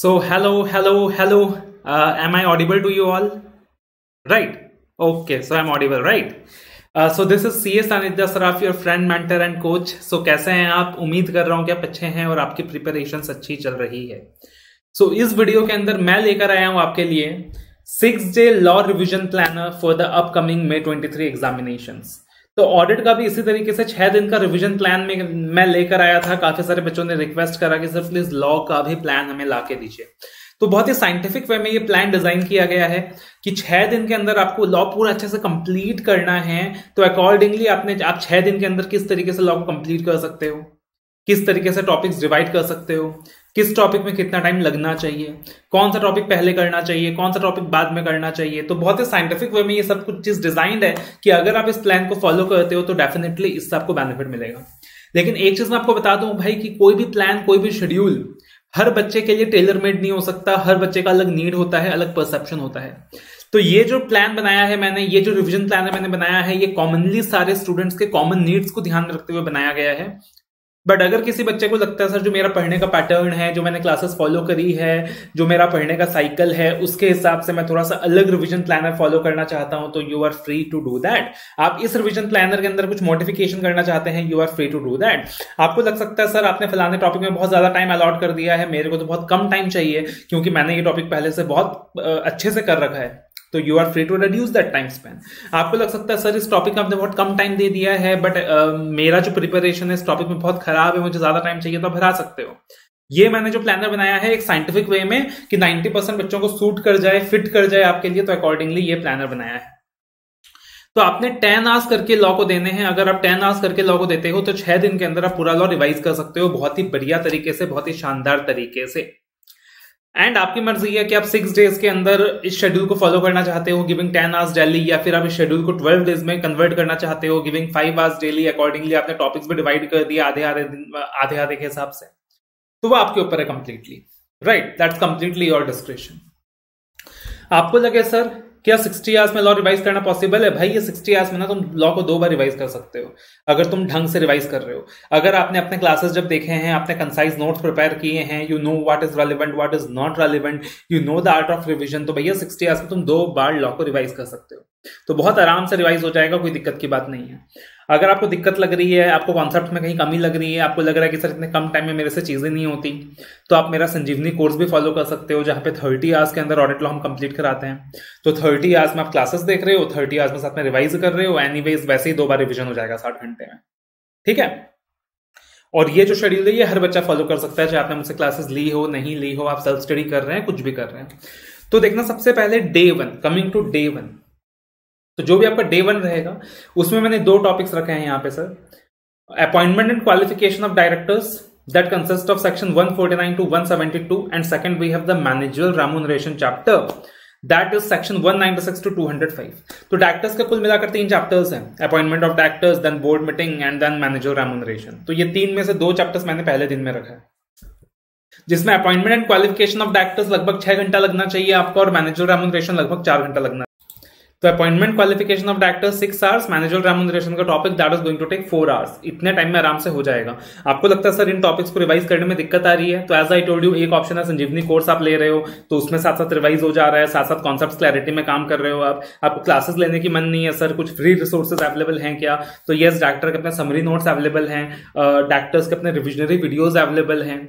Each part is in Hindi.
So hello. Am I audible to you all? Right. Okay. So I'm audible, right? So this is CS Sanidhya Saraf, your friend, mentor and coach. So कैसे हैं आप? उम्मीद कर रहा हूँ कि आप अच्छे हैं और आपकी प्रिपरेशंस अच्छी चल रही है। So इस वीडियो के अंदर मैं लेकर आया हूँ आपके लिए 6-day law revision planner for the upcoming May 23 examinations. तो ऑडिट का भी इसी तरीके से 6 दिन का रिवीजन प्लान मैं लेकर आया था। काफी सारे बच्चों ने रिक्वेस्ट करा कि सर प्लीज लॉ का भी प्लान हमें लाके दीजिए। तो बहुत ही साइंटिफिक वे में ये प्लान डिजाइन किया गया है कि 6 दिन के अंदर आपको लॉ पूरा अच्छे से कंप्लीट करना है। तो अकॉर्डिंगली आप 6 दिन के अंदर किस तरीके से लॉ को कंप्लीट कर सकते हो, किस तरीके से टॉपिक्स डिवाइड कर सकते हो, किस टॉपिक में कितना टाइम लगना चाहिए, कौन सा टॉपिक पहले करना चाहिए, कौन सा टॉपिक बाद में करना चाहिए। तो बहुत ही साइंटिफिक वे में ये सब कुछ चीज डिजाइंड है कि अगर आप इस प्लान को फॉलो करते हो तो डेफिनेटली इससे आपको बेनिफिट मिलेगा। लेकिन एक चीज मैं आपको बता दूं भाई कि कोई भी प्लान, कोई भी शेड्यूल हर बच्चे के लिए टेलर मेड नहीं हो सकता। हर बच्चे का अलग नीड होता है, अलग परसेप्शन होता है। तो ये जो प्लान बनाया है मैंने, ये जो रिविजन प्लान मैंने बनाया है, ये कॉमनली सारे स्टूडेंट्स के कॉमन नीड्स को ध्यान में रखते हुए बनाया गया है। बट अगर किसी बच्चे को लगता है सर जो मेरा पढ़ने का पैटर्न है, जो मैंने क्लासेस फॉलो करी है, जो मेरा पढ़ने का साइकिल है, उसके हिसाब से मैं थोड़ा सा अलग रिवीजन प्लानर फॉलो करना चाहता हूं, तो you are free to do that. आप इस रिवीजन प्लानर के अंदर कुछ मॉडिफिकेशन करना चाहते हैं, you are free to do that. आपको लग सकता है सर आपने फलाने टॉपिक में बहुत ज्यादा टाइम अलॉट कर दिया है, मेरे को तो बहुत कम टाइम चाहिए क्योंकि मैंने ये टॉपिक पहले से बहुत अच्छे से कर रखा है, तो you are free to reduce that time span. आपको लग सकता है सर इस टॉपिक में आपने बहुत कम टाइम दे दिया है, बट मेरा जो प्रिपरेशन है इस टॉपिक में बहुत खराब है, मुझे ज्यादा टाइम चाहिए, तो आप हरा सकते हो। ये मैंने जो प्लानर बनाया है एक साइंटिफिक वे में कि 90% बच्चों को सूट कर जाए, फिट कर जाए आपके लिए, तो अकॉर्डिंगली ये प्लानर बनाया है। तो आपने 10 आवर्स करके लॉ को देने हैं। अगर आप 10 आवर्स करके लॉ को देते हो तो 6 दिन के अंदर आप पूरा लॉ रिवाइज कर सकते हो, बहुत ही बढ़िया तरीके से, बहुत ही शानदार तरीके से। एंड आपकी मर्जी है कि आप 6 डेज के अंदर इस शेड्यूल को फॉलो करना चाहते हो गिविंग 10 आवर्स डेली, या फिर आप इस शेड्यूल को 12 डेज में कन्वर्ट करना चाहते हो गिविंग 5 आवर्स डेली। अकॉर्डिंगली आपने टॉपिक्स भी डिवाइड कर दिया आधे आधे के हिसाब से, तो वो आपके ऊपर है completely, right. That's completely your description. आपको लगे सर क्या 60 आवर्स में लॉ रिवाइज करना पॉसिबल है? भाई ये 60 आवर्स में ना तुम लॉ को 2 बार रिवाइज कर सकते हो अगर तुम ढंग से रिवाइज कर रहे हो। अगर आपने अपने क्लासेस जब देखे हैं, आपने कंसाइज नोट्स प्रिपेयर किए हैं, you know what is relevant, what is not relevant, you know the art of revision, तो भैया 60 आवर्स में तुम 2 बार लॉ को रिवाइज कर सकते हो। तो बहुत आराम से रिवाइज हो जाएगा, कोई दिक्कत की बात नहीं है। अगर आपको दिक्कत लग रही है, आपको कॉन्सेप्ट में कहीं कमी लग रही है, आपको लग रहा है कि सर इतने कम टाइम में मेरे से चीजें नहीं होती, तो आप मेरा संजीवनी कोर्स भी फॉलो कर सकते हो जहां पे 30 आवर्स के अंदर ऑडिट लॉ हम कंप्लीट कराते हैं। तो 30 आवर्स में आप क्लासेस देख रहे हो, 30 आवर्स में साथ में रिवाइज कर रहे हो, एनीवेज वैसे ही 2 बार रिविजन हो जाएगा 60 घंटे में, ठीक है। और ये जो शेड्यूल है ये हर बच्चा फॉलो कर सकता है, चाहे आपने मुझसे क्लासेस ली हो, नहीं ली हो, आप सेल्फ स्टडी कर रहे हैं, कुछ भी कर रहे हैं। तो देखना सबसे पहले डे 1, कमिंग टू डे 1। तो जो भी आपका डे 1 रहेगा उसमें मैंने 2 टॉपिक्स रखे हैं यहाँ पे sir, appointment and qualification of directors that consist of section 149 to 172, and second we have the managerial remuneration chapter that is section 196 to 205। तो डायरेक्टर्स का कुल मिलाकर 3 चैप्टर्स हैं, appointment of directors, then board meeting and then managerial remuneration. तो ये 3 में से 2 चैप्टर्स मैंने पहले दिन में रखा है, जिसमें appointment and qualification of directors लगभग 6 घंटा लगना चाहिए आपको, और मैनेजरल रेम्युनरेशन लगभग 4 घंटा लगना। तो appointment qualification of directors 6 hours, manager remuneration का topic that is going to take 4 hours. इतने टाइम में आराम से हो जाएगा। आपको लगता है सर इन टॉपिक्स को रिवाइज करने में दिक्कत आ रही है, तो एज आई टोल्ड यू एक ऑप्शन है संजीवनी कोर्स आप ले रहे हो, तो उसमें साथ साथ रिवाइज हो जा रहा है, साथ साथ कॉन्सेप्ट क्लैरिटी में काम कर रहे हो आप। आपको क्लासेस लेने की मन नहीं है सर, कुछ फ्री रिसोर्सेज अवेलेबल हैं क्या? तो येस, डायरेक्टर के अपने समरी नोट्स अवेलेबल हैं, डायरेक्टर्स के अपने रिविजनरी वीडियोज अवेलेबल हैं,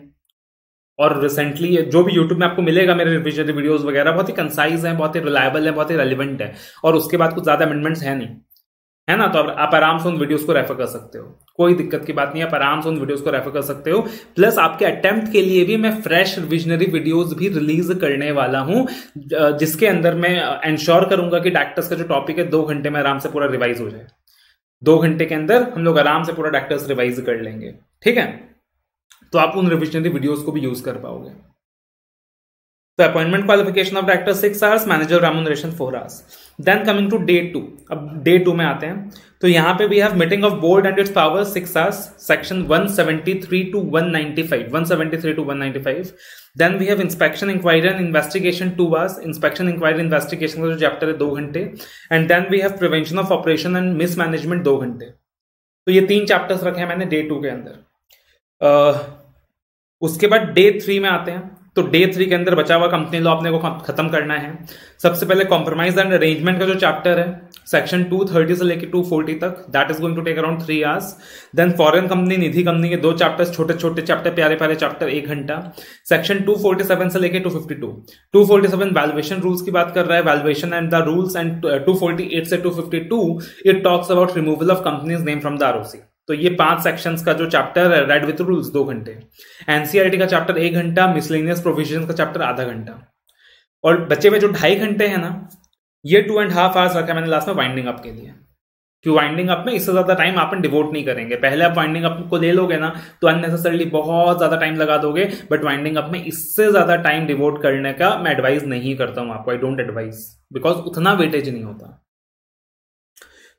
और रिसेंटली जो भी YouTube में आपको मिलेगा मेरे रिविजनरी वीडियोस वगैरह बहुत ही कंसाइज हैं, बहुत ही रिलायबल हैं, बहुत ही रेलिवेंट है, और उसके बाद कुछ ज्यादा अमेंडमेंट्स है नहीं, है ना। तो आप आराम से उन वीडियोस को रेफर कर सकते हो, कोई दिक्कत की बात नहीं है, आप आराम से उन वीडियोस को रेफर कर सकते हो। प्लस आपके अटेम्प्ट के लिए भी मैं फ्रेश रिविजनरी वीडियोस भी रिलीज करने वाला हूं, जिसके अंदर मैं एंश्योर करूंगा कि डायरेक्टर्स का जो टॉपिक है 2 घंटे में आराम से पूरा रिवाइज हो जाए। 2 घंटे के अंदर हम लोग आराम से पूरा डायरेक्टर्स रिवाइज कर लेंगे, ठीक है। तो आप उन रिविजनरी वीडियोस को भी यूज कर पाओगे। तो appointment qualification of director 6 hours, manager remuneration 4 hours. Then coming to day 2, अब डे 2 में आते हैं। तो यहाँ पे we have meeting of board and its power 6 hours, section 173 to 195, 173 to 195। Then we have inspection inquiry and investigation 2 hours, inspection inquiry investigation का जो चैप्टर है 2 घंटे। And then we have prevention of operation and mismanagement 2 घंटे। तो ये 3 चैप्टर्स रखे हैं मैंने डे 2 के अंदर। उसके बाद डे 3 में आते हैं। तो डे 3 के अंदर बचा हुआ कंपनी लॉ अपने को खत्म करना है। सबसे पहले कॉम्प्रोमाइज एंड अरेंजमेंट का जो चैप्टर है सेक्शन 230 से लेकर 240 तक, that is going to take around 3 hours. Then foreign company, Nidhi company के 2 चैप्टर्स, छोटे छोटे चैप्टर, प्यारे प्यारे चैप्टर, 1 घंटा। सेक्शन 247 से लेकर 252। 247 वैल्युएशन रूल्स की बात कर रहा है, valuation and the rules, and 248 से 252 it talks about removal of companies name from the ROC. तो ये 5 सेक्शंस का जो चैप्टर है, रेड विथ रूल्स 2 घंटे, एनसीईआरटी का चैप्टर 1 घंटा, मिसलेनियस प्रोविजन का चैप्टर आधा घंटा, और बच्चे में जो 2.5 घंटे हैं ना, ये 2.5 आवर्स रखा है मैंने लास्ट में वाइंडिंग अप के लिए। क्यों वाइंडिंग अप में इससे ज्यादा टाइम आप डिवोट नहीं करेंगे। पहले आप वाइंडिंग अप को ले लोगे ना तो अननेसेसरली बहुत ज्यादा टाइम लगा दोगे, बट वाइंडिंग अप में इससे ज्यादा टाइम डिवोट करने का मैं एडवाइस नहीं करता हूं आपको। आई डोंट एडवाइस, बिकॉज उतना वेटेज नहीं होता।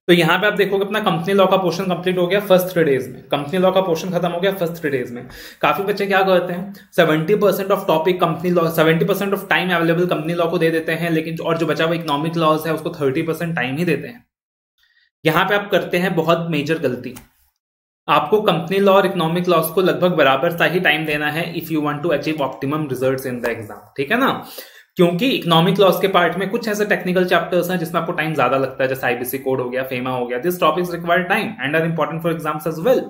तो यहाँ पे आप देखोगे अपना कंपनी लॉ का पोर्शन कंप्लीट हो गया फर्स्ट 3 डेज में। कंपनी लॉ का पोर्शन खत्म हो गया फर्स्ट 3 डेज में। काफी बच्चे क्या करते हैं, 70% of topic company law, 70% of time available company law को दे देते हैं, लेकिन और जो बचा हुआ इकोनॉमिक लॉज है उसको 30% टाइम ही देते हैं। यहाँ पे आप करते हैं बहुत मेजर गलती। आपको कंपनी लॉ और इकोनॉमिक लॉस को लगभग बराबर सा ही टाइम देना है if you want to achieve optimum results in the exam, ठीक है ना। क्योंकि इकोनॉमिक लॉस के पार्ट में कुछ ऐसे टेक्निकल चैप्टर्स हैं जिसमें आपको टाइम ज्यादा लगता है, जैसे आईबीसी कोड हो गया, फेमा हो गया। This topics require time and are important for exams as well.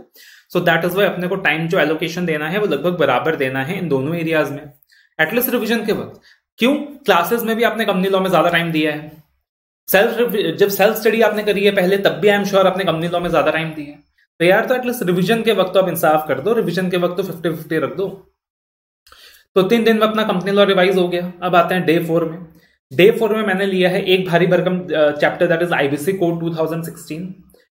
So that is why अपने को टाइम जो एलोकेशन देना है वो लगभग बराबर देना है इन दोनों एरियाज में, एटलीस्ट रिविजन के वक्त। क्यों, क्लासेस में भी आपने कंपनी लॉ में ज्यादा टाइम दिया है, जब सेल्फ स्टडी आपने करी है पहले, तब भी आई एम श्योर आपने कंपनी लॉ में ज्यादा टाइम दिया है। तो यार, तो एटलीस्ट रिविजन के वक्त तो आप इंसाफ कर दो, रिविजन के वक्त तो 50-50 रख दो। तो 3 दिन में अपना कंपनी लॉ रिवाइज हो गया। अब आते हैं डे 4 में। डे 4 में मैंने लिया है एक भारी भरकम chapter, that is IBC code 2016।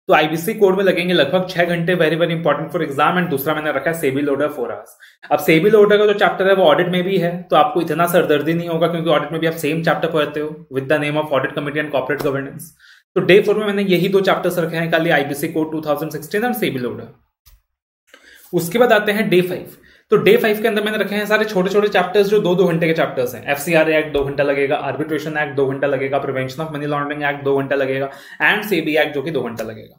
तो आईबीसी कोड में लगेंगे लगभग 6 घंटे, very very important for exam. And दूसरा मैंने रखा है सेबी लोडर 4 आवर्स। अब सेबी लोडर का जो चैप्टर है वो ऑडिट में भी है, तो आपको इतना सरदर्दी नहीं होगा क्योंकि ऑडिट में भी आप सेम चैप्टर पढ़ते हो with the name of audit committee and corporate governance. तो डे 4 में मैंने यही 2 चैप्टर्स रखे हैं खाली, IBC code 2016 and SEBI LODR. उसके बाद आते हैं डे 5। तो डे 5 के अंदर मैंने रखे हैं सारे छोटे छोटे चैप्टर्स जो 2-2 घंटे के चैप्टर्स हैं। एफसीआरए एक्ट 2 घंटा लगेगा, आर्बिट्रेशन एक्ट 2 घंटा लगेगा, prevention of money laundering act 2 घंटा लगेगा, एंड सेबी एक्ट जो कि 2 घंटा लगेगा।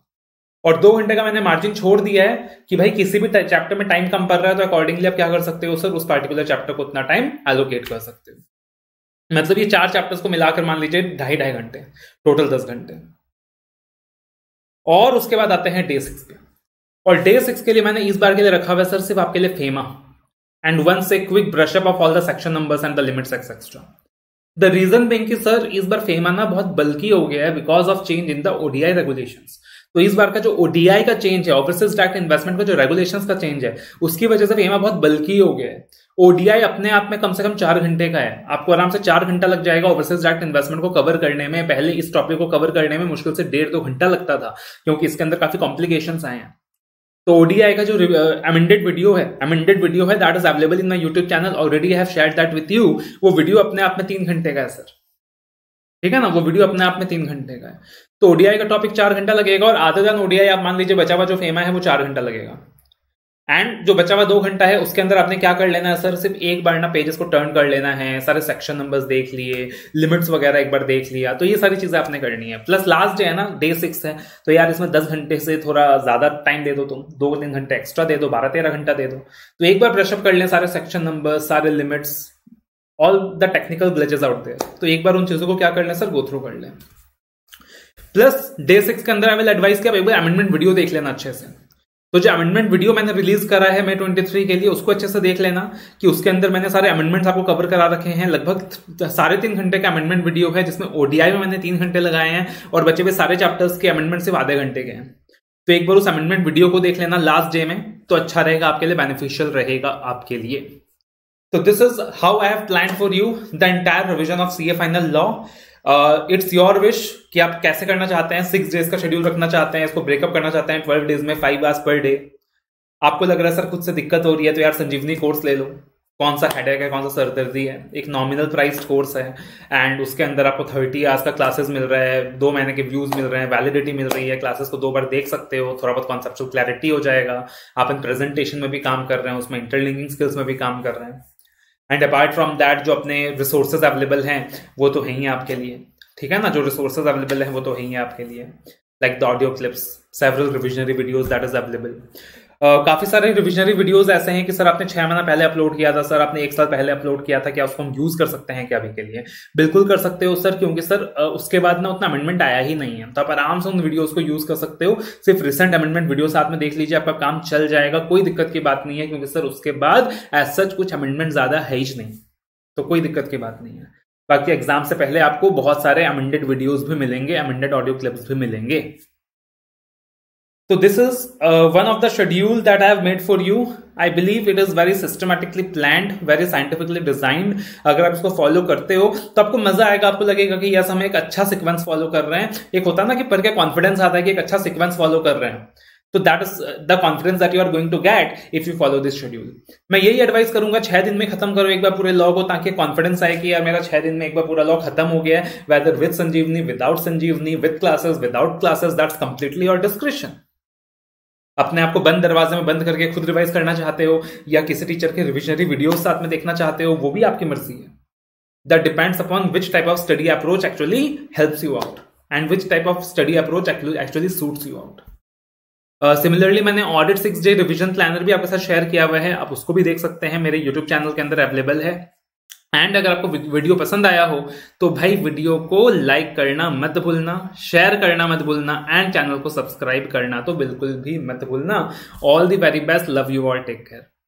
और 2 घंटे का मैंने मार्जिन छोड़ दिया है कि भाई किसी भी चैप्टर में टाइम कम पड़ रहा है तो अकॉर्डिंगली आप क्या कर सकते हो सर, उस पर्टिकुलर चैप्टर को उतना टाइम एलोकेट कर सकते हो। मतलब ये 4 चैप्टर्स को मिलाकर मान लीजिए 2.5-2.5 घंटे, टोटल 10 घंटे। और उसके बाद आते हैं डे 6 पे। और डे 6 के लिए मैंने इस बार के लिए रखा हुआ है सर सिर्फ आपके लिए FEMA and once a quick brush up of all the section numbers and the limits etcetera. The reason being कि सर इस बार फेमा ना बहुत बल्कि हो गया है because of change in the ODI regulations. तो इस बार का जो ओडीआई का चेंज है, ओवरसीज डायरेक्ट इन्वेस्टमेंट का जो रेगुलेशंस का चेंज है, उसकी वजह से फेमा बहुत बल्कि हो गया है। ओडीआई अपने आप में कम से कम 4 घंटे का है, आपको आराम से 4 घंटा लग जाएगा ओवरसीज डायरेक्ट इन्वेस्टमेंट को कवर करने में। पहले इस टॉपिक को कवर करने में मुश्किल से 1.5-2 घंटा लगता था क्योंकि इसके अंदर काफी कॉम्प्लिकेशंस आए हैं। तो ओडीआई का जो अमेंडेड वीडियो है that is available in my YouTube channel already, have shared that with you. वो वीडियो अपने आप में 3 घंटे का है सर, ठीक है ना, वो वीडियो अपने आप में 3 घंटे का है। तो ओडीआई का टॉपिक 4 घंटा लगेगा और आधा दिन ओडीआई आप मान लीजिए बचा हुआ जो फेमा है वो 4 घंटा लगेगा। एंड जो बचा हुआ 2 घंटा है उसके अंदर आपने क्या कर लेना है सर, सिर्फ एक बार ना पेजेस को टर्न कर लेना है, सारे सेक्शन नंबर्स देख लिए, लिमिट्स वगैरह एक बार देख लिया, तो ये सारी चीजें आपने करनी है। प्लस लास्ट डे है ना, डे 6 है, तो यार इसमें 10 घंटे से थोड़ा ज्यादा टाइम दे दो, तुम 2-3 घंटे एक्स्ट्रा दे दो, 12-13 घंटा दे दो। तो एक बार ब्रशअप कर लें सारे सेक्शन नंबर, सारे limits, all the technical glitches out there. तो एक बार उन चीजों को क्या कर लें सर, गो थ्रू कर लें। प्लस डे 6 के अंदर आई विल एडवाइस कि आप एक बार अमेंडमेंट वीडियो देख लेना अच्छे से। तो जो अमेंडमेंट वीडियो मैंने रिलीज करा है मे 23 के लिए, उसको अच्छे से देख लेना कि उसके अंदर मैंने सारे अमेंडमेंट्स आपको कवर करा रखे हैं। लगभग 3.5 घंटे का अमेंडमेंट वीडियो है जिसमें ओडीआई में मैंने 3 घंटे लगाए हैं और बचे हुए सारे चैप्टर्स के अमेंडमेंट सिर्फ आधे घंटे के हैं। तो एक बार उस अमेंडमेंट वीडियो को देख लेना लास्ट डे में, तो अच्छा रहेगा आपके लिए, बेनिफिशियल रहेगा आपके लिए। तो this is how I have planned for you the entire revision of CA final law. It's your wish कि आप कैसे करना चाहते हैं, 6 डेज का शेड्यूल रखना चाहते हैं, इसको ब्रेकअप करना चाहते हैं 12 डेज में, 5 आवर्स पर डे। आपको लग रहा है सर कुछ से दिक्कत हो रही है तो यार संजीवनी कोर्स ले लो, कौन सा हेडेक है, कौन सा सरदर्दी है। एक नॉमिनल प्राइस्ड कोर्स है एंड उसके अंदर आपको 30 आवर्स का क्लासेस मिल रहा है, 2 महीने के व्यूज मिल रहे हैं, वैलिडिटी मिल रही है, क्लासेस को 2 बार देख सकते हो, थोड़ा बहुत कॉन्सेप्चुअल क्लैरिटी हो जाएगा। आप इन प्रेजेंटेशन में भी काम कर रहे हैं, उसमें इंटरलिंकिंग स्किल्स में भी काम कर रहे हैं। एंड अपार्ट फ्रॉम दैट जो अपने रिसोर्सेज अवेलेबल हैं वो तो है ही आपके लिए, ठीक है ना, जो रिसोर्सेज अवेलेबल हैं वो तो है ही आपके लिए, like the audio clips, several revisionary videos that is available. काफी सारे रिविजनरी वीडियोस ऐसे हैं कि सर आपने 6 महीना पहले अपलोड किया था, सर आपने 1 साल पहले अपलोड किया था, क्या उसको हम यूज कर सकते हैं क्या अभी के लिए? बिल्कुल कर सकते हो सर, क्योंकि सर उसके बाद ना उतना अमेंडमेंट आया ही नहीं है, तो आप आराम से उन वीडियोज को यूज कर सकते हो। सिर्फ रिसेंट अमेंडमेंट वीडियो साथ में देख लीजिए, आपका काम चल जाएगा, कोई दिक्कत की बात नहीं है, क्योंकि सर उसके बाद एज सच कुछ अमेंडमेंट ज्यादा है ही नहीं, तो कोई दिक्कत की बात नहीं है। बाकी एग्जाम से पहले आपको बहुत सारे अमेंडेड वीडियोस भी मिलेंगे, अमेंडेड ऑडियो क्लिप्स भी मिलेंगे। तो this is one of the schedule that I have made for you. I believe it is very systematically planned, very scientifically designed. अगर आप इसको फॉलो करते हो तो आपको मजा आएगा, आपको लगेगा कि यस हम एक अच्छा सीक्वेंस फॉलो कर रहे हैं। एक होता है ना कि पढ़ के कॉन्फिडेंस आता है कि एक अच्छा सीक्वेंस फॉलो कर रहे हैं, तो that is the confidence that you are going to get if you follow this schedule. मैं यही एडवाइस करूंगा, 6 दिन में खत्म करो एक बार पूरे लॉ को, ताकि कॉन्फिडेंस आए कि यार मेरा 6 दिन में एक बार पूरा लॉ खत्म हो गया है। Whether with Sanjeevani, without Sanjeevani, with classes, without classes, that's completely your description. अपने आप को बंद दरवाजे में बंद करके खुद रिवाइज करना चाहते हो या किसी टीचर के रिविजनरी वीडियो साथ में देखना चाहते हो, वो भी आपकी मर्जी है। That depends upon which type of study approach actually helps you out and which type of study approach actually suits you out. Similarly मैंने ऑडिट 6-day रिविजन प्लानर भी आपके साथ शेयर किया हुआ है, आप उसको भी देख सकते हैं, मेरे यूट्यूब चैनल के अंदर अवेलेबल है। एंड अगर आपको वीडियो पसंद आया हो तो भाई वीडियो को लाइक करना मत भूलना, शेयर करना मत भूलना, एंड चैनल को सब्सक्राइब करना तो बिल्कुल भी मत भूलना। All the very best, love you all, take care.